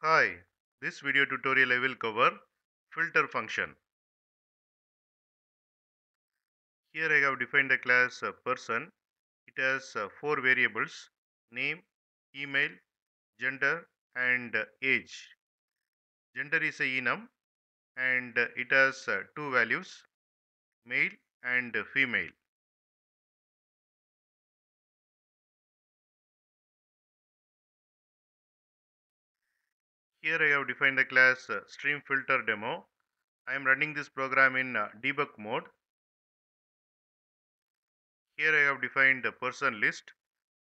Hi, this video tutorial I will cover filter function. Here I have defined the class person. It has four variables: name, email, gender and age. Gender is a enum and it has two values, male and female. Here I have defined the class StreamFilterDemo. I am running this program in debug mode. Here I have defined the person list.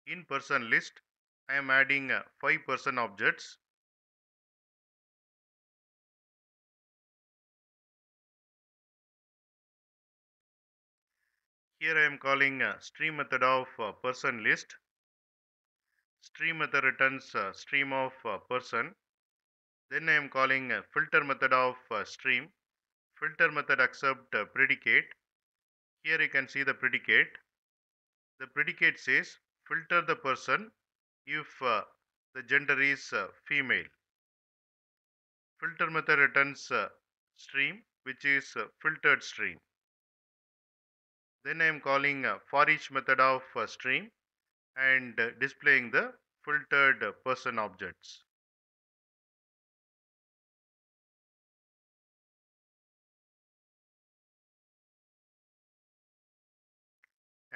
In person list, I am adding 5 person objects. Here I am calling stream method of person list. Stream method returns stream of person. Then I am calling filter method of stream. Filter method accept predicate. Here you can see the predicate. The predicate says filter the person if the gender is female. Filter method returns stream, which is filtered stream. Then I am calling for each method of stream and displaying the filtered person objects.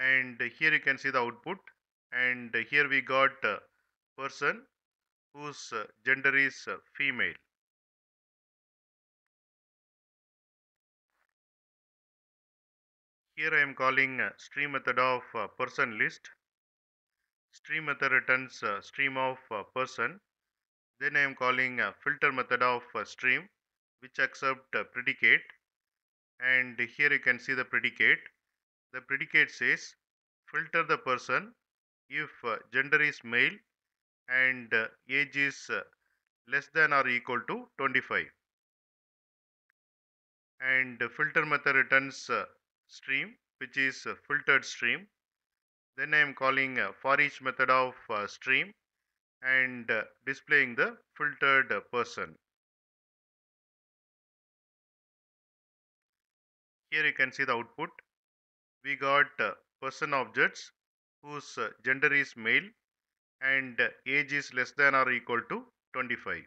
And here you can see the output, and here we got person whose gender is female. Here I am calling stream method of person list. Stream method returns stream of person. Then I am calling filter method of stream, which accept predicate. And here you can see the predicate. The predicate says filter the person if gender is male and age is less than or equal to 25. And filter method returns stream, which is filtered stream. Then I am calling for each method of stream and displaying the filtered person. Here you can see the output. We got person objects whose gender is male and age is less than or equal to 25.